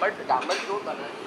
But डामर जो बना है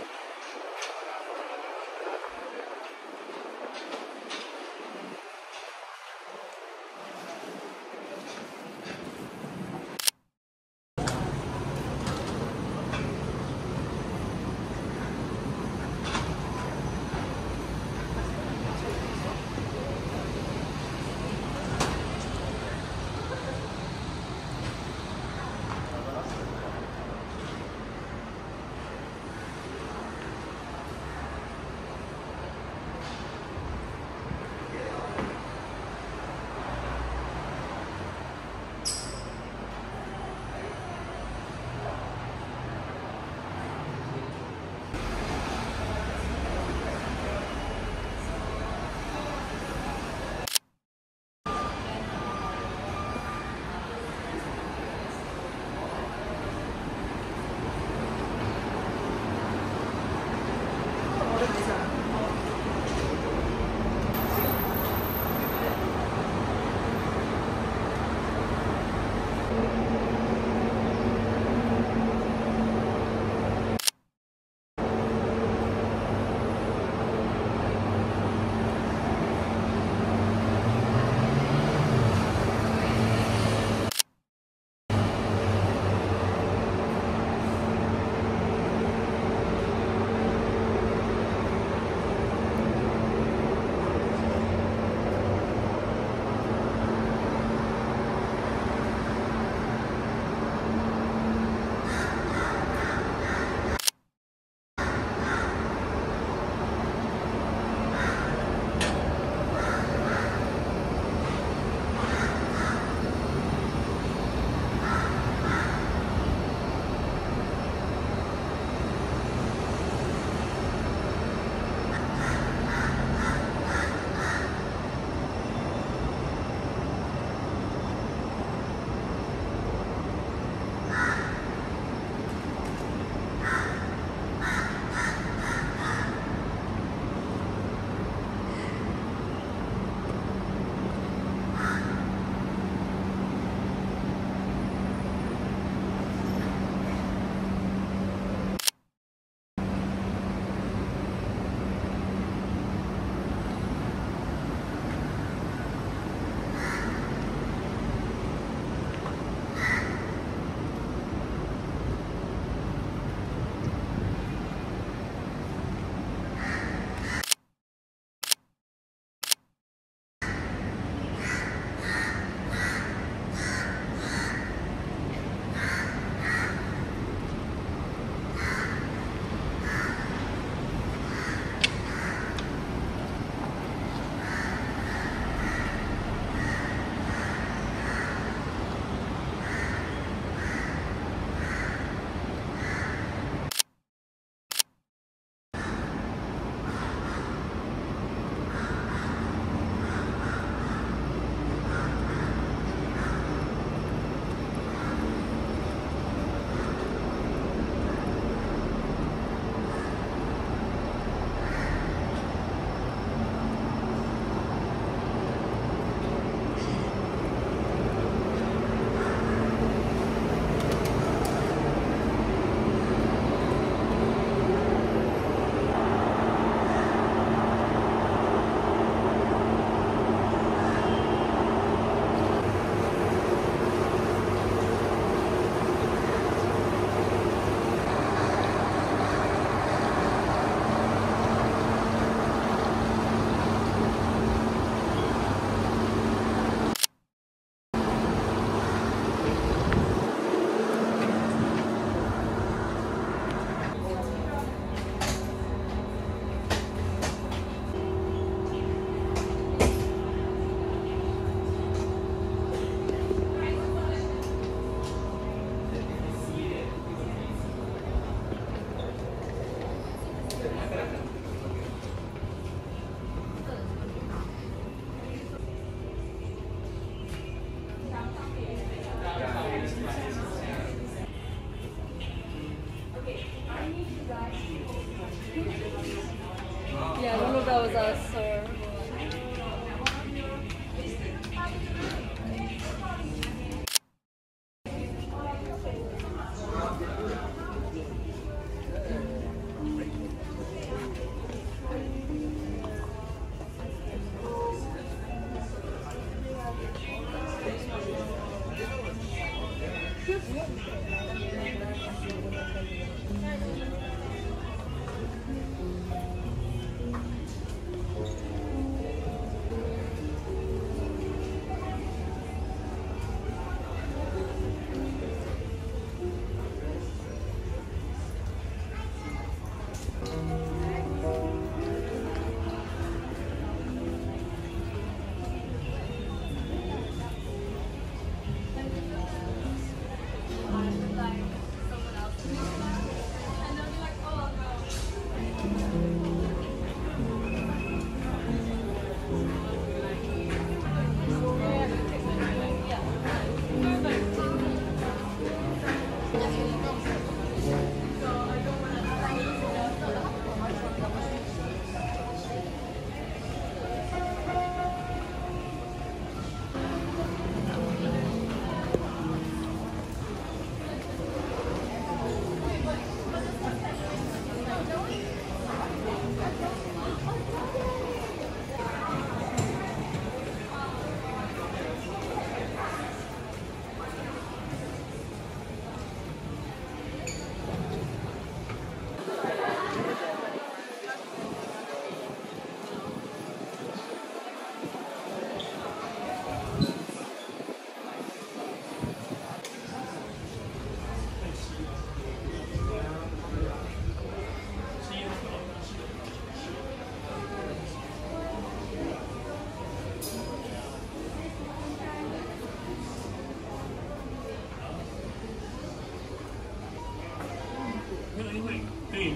Yeah, one of those are.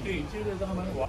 对，这个他们玩。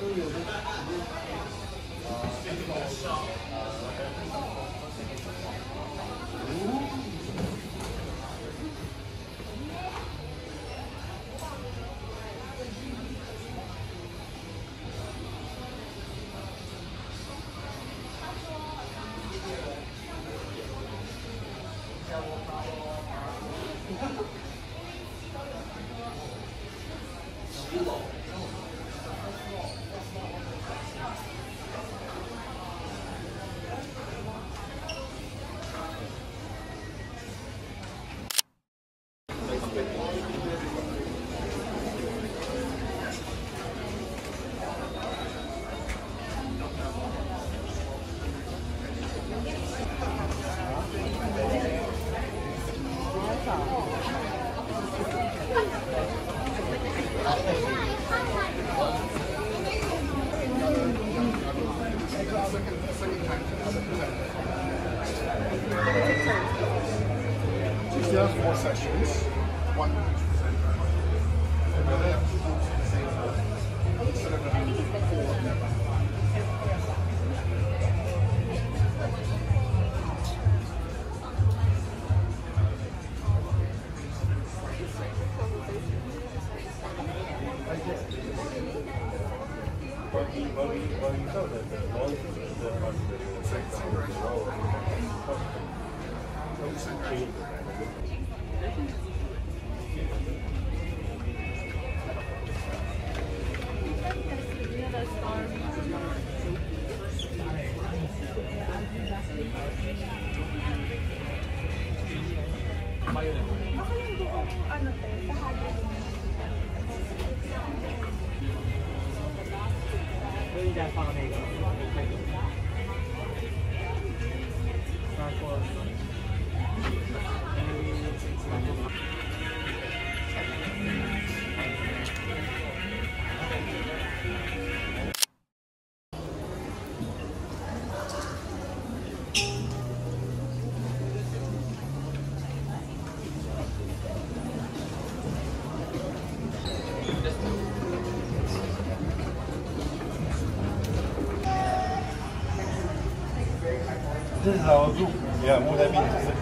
Thank you. There are 4 sessions, 1 This is our group. Yeah, more than me.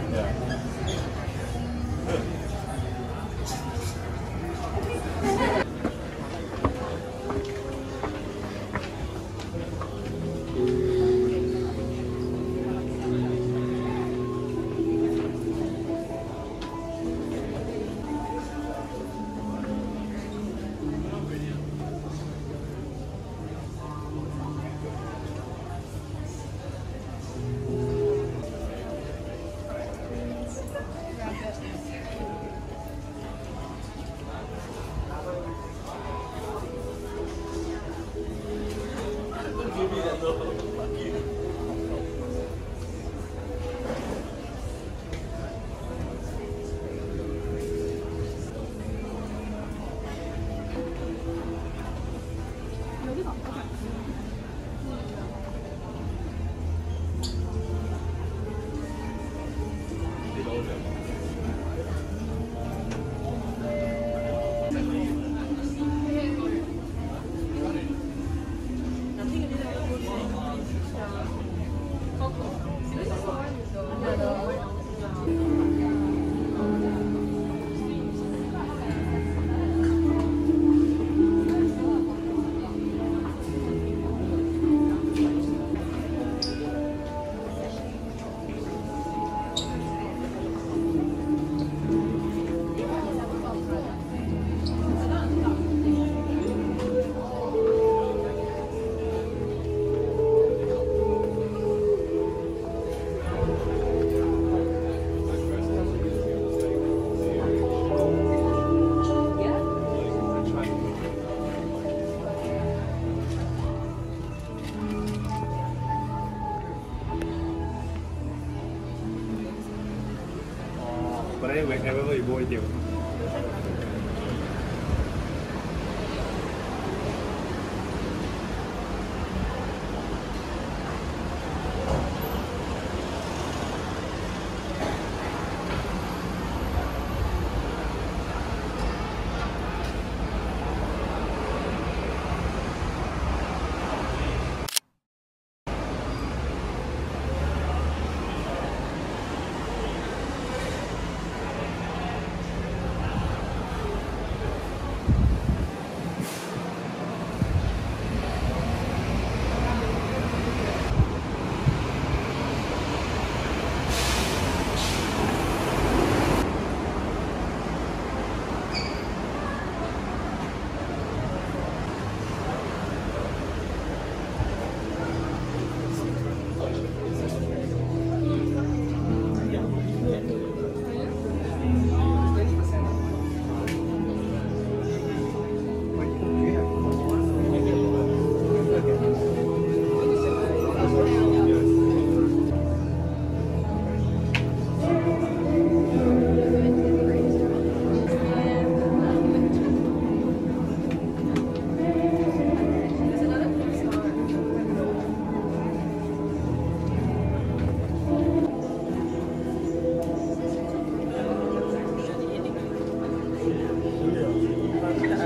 Anyway, however you go, you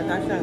搭讪。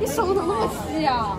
你手怎么那么细啊？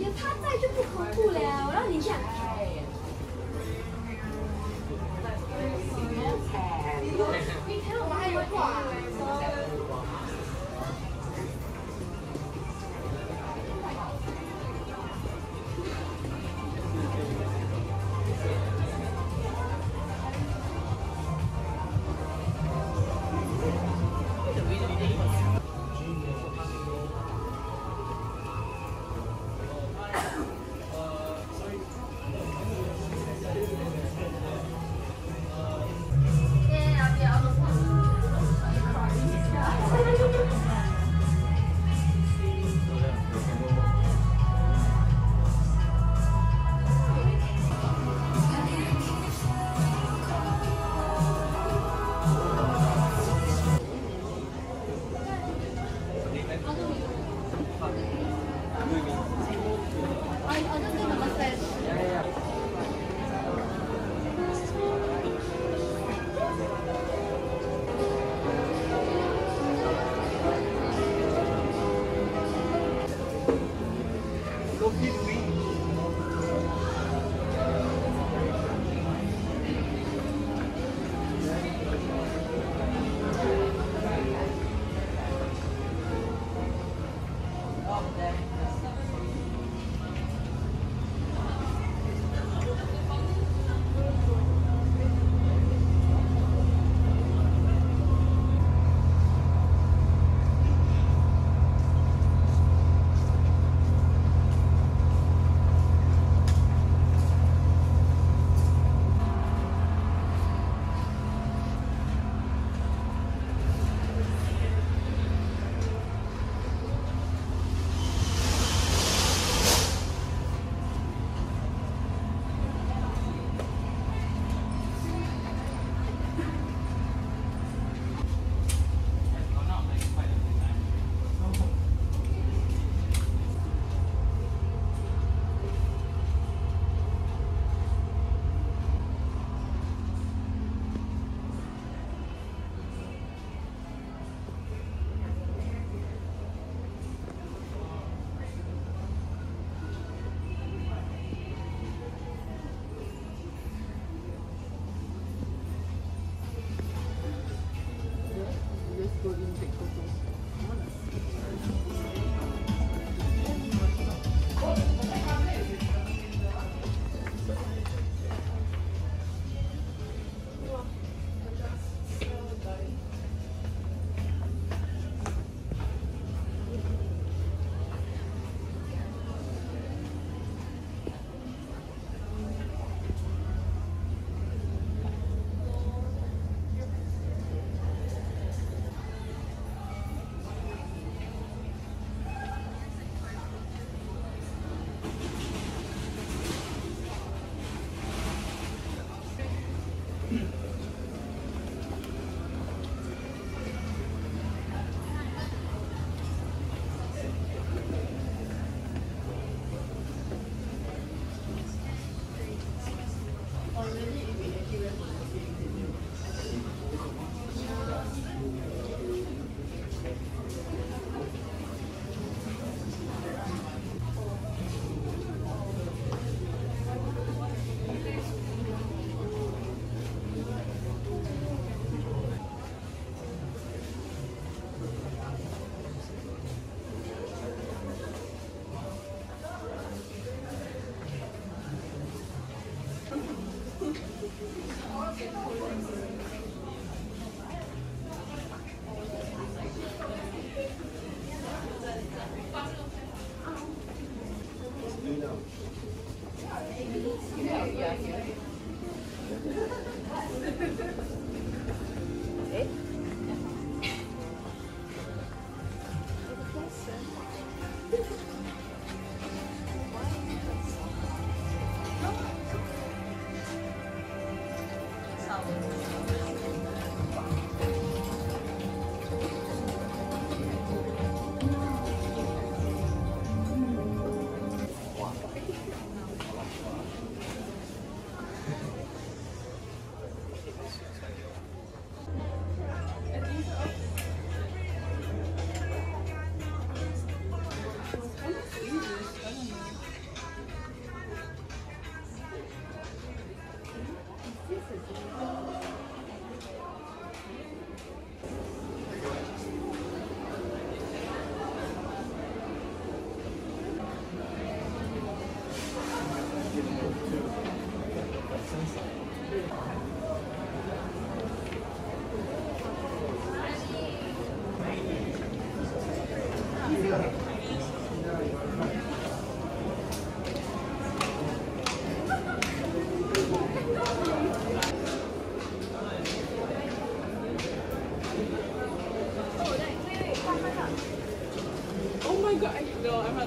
他在就不恐怖了，我让你下来。你看我还有挂。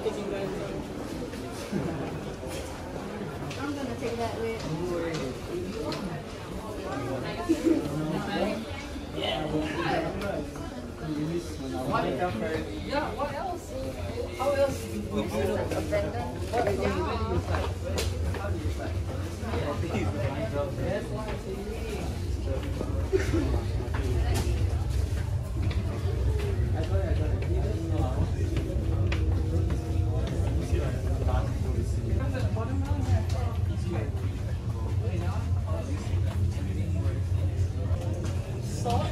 I'm gonna take that with. Yeah. What else? How else do you Salt.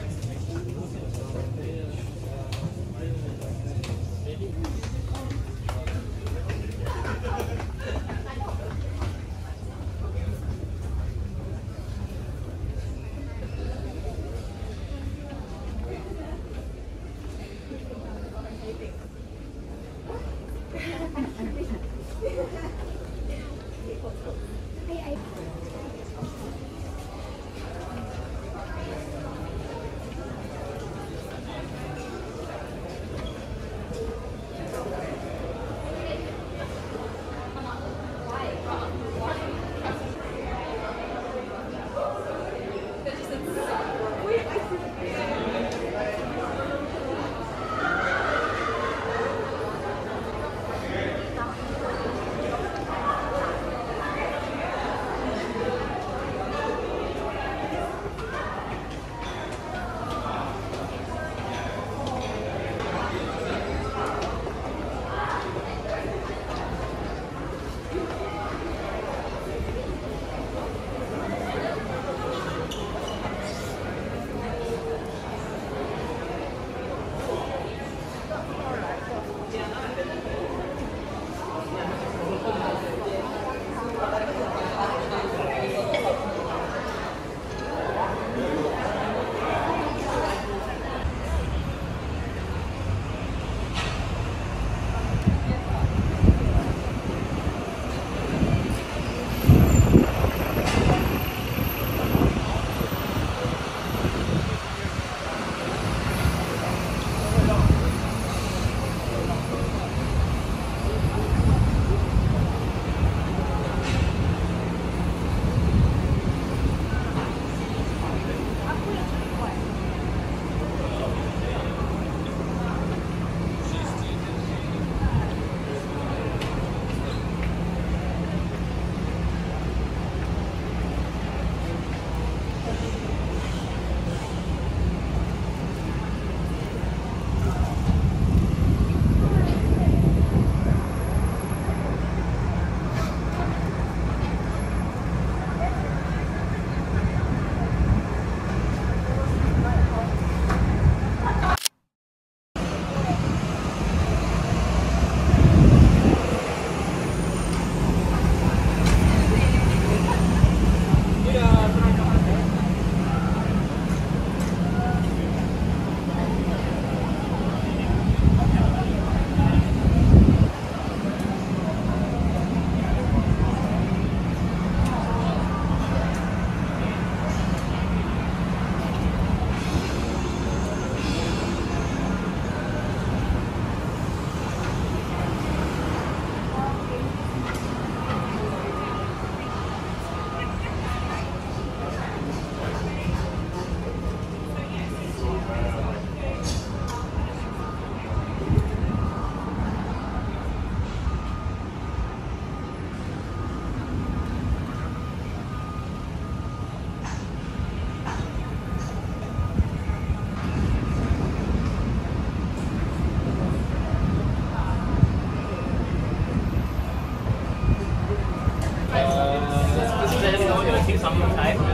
Some time.